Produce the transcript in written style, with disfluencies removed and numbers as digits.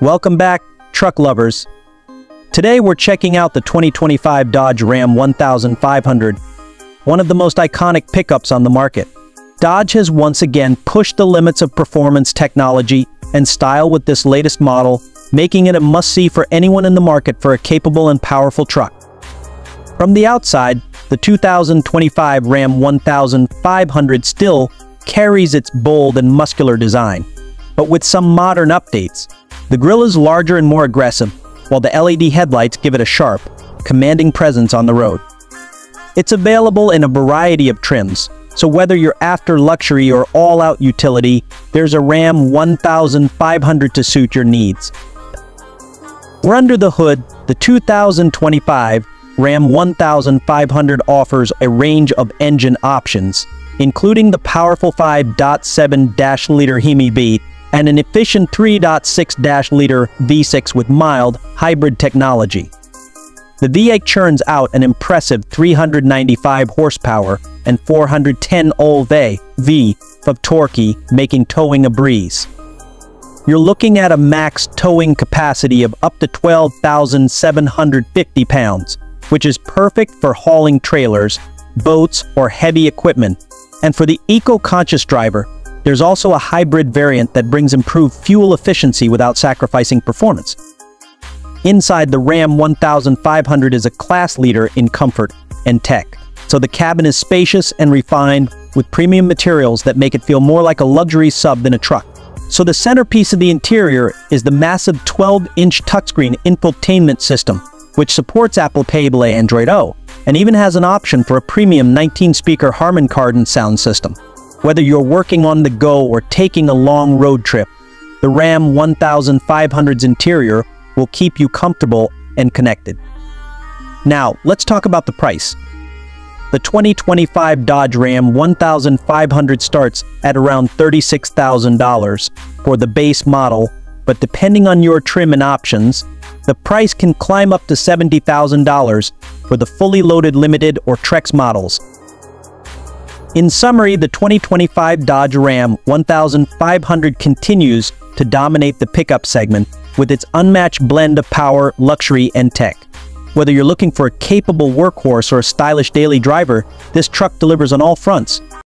Welcome back, truck lovers. Today we're checking out the 2025 Dodge Ram 1500, one of the most iconic pickups on the market. Dodge has once again pushed the limits of performance, technology, and style with this latest model, making it a must-see for anyone in the market for a capable and powerful truck. From the outside, the 2025 Ram 1500 still carries its bold and muscular design, but with some modern updates. The grille is larger and more aggressive, while the LED headlights give it a sharp, commanding presence on the road. It's available in a variety of trims, so whether you're after luxury or all-out utility, there's a Ram 1500 to suit your needs. We're under the hood. The 2025 Ram 1500 offers a range of engine options, including the powerful 5.7-liter Hemi-B and an efficient 3.6-liter V6 with mild hybrid technology. The V8 churns out an impressive 395 horsepower and 410 Olv-V of torque, making towing a breeze. You're looking at a max towing capacity of up to 12,750 pounds, which is perfect for hauling trailers, boats, or heavy equipment. And for the eco-conscious driver, there's also a hybrid variant that brings improved fuel efficiency without sacrificing performance. Inside, the Ram 1500 is a class leader in comfort and tech, so the cabin is spacious and refined, with premium materials that make it feel more like a luxury sub than a truck. So the centerpiece of the interior is the massive 12-inch touchscreen infotainment system, which supports Apple CarPlay, Android O, and even has an option for a premium 19-speaker Harman Kardon sound system. Whether you're working on the go or taking a long road trip, the Ram 1500's interior will keep you comfortable and connected. Now, let's talk about the price. The 2025 Dodge Ram 1500 starts at around $36,000 for the base model, but depending on your trim and options, the price can climb up to $70,000 for the fully loaded Limited or Trex models. In summary, the 2025 Dodge Ram 1500 continues to dominate the pickup segment with its unmatched blend of power, luxury, and tech. Whether you're looking for a capable workhorse or a stylish daily driver, this truck delivers on all fronts.